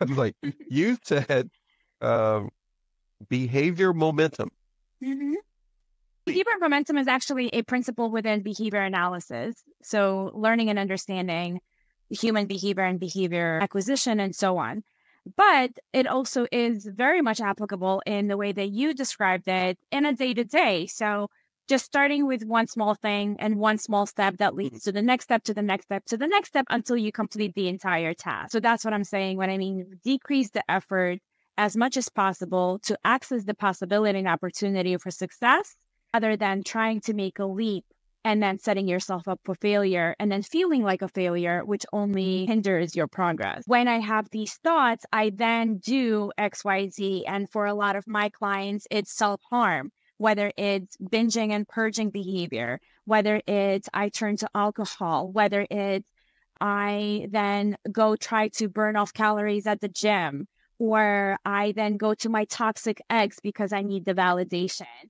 I'm like, you said behavior momentum. Mm-hmm. Behavior momentum is actually a principle within behavior analysis. So learning and understanding human behavior and behavior acquisition and so on. But it also is very much applicable in the way that you described it in a day-to-day. So just starting with one small thing and one small step that leads to the next step, to the next step, to the next step until you complete the entire task. So that's what I'm saying when I mean decrease the effort as much as possible to access the possibility and opportunity for success rather than trying to make a leap and then setting yourself up for failure and then feeling like a failure, which only hinders your progress. When I have these thoughts, I then do X, Y, Z. And for a lot of my clients, it's self-harm, whether it's binging and purging behavior, whether it's I turn to alcohol, whether it's I then go try to burn off calories at the gym, or I then go to my toxic ex because I need the validation.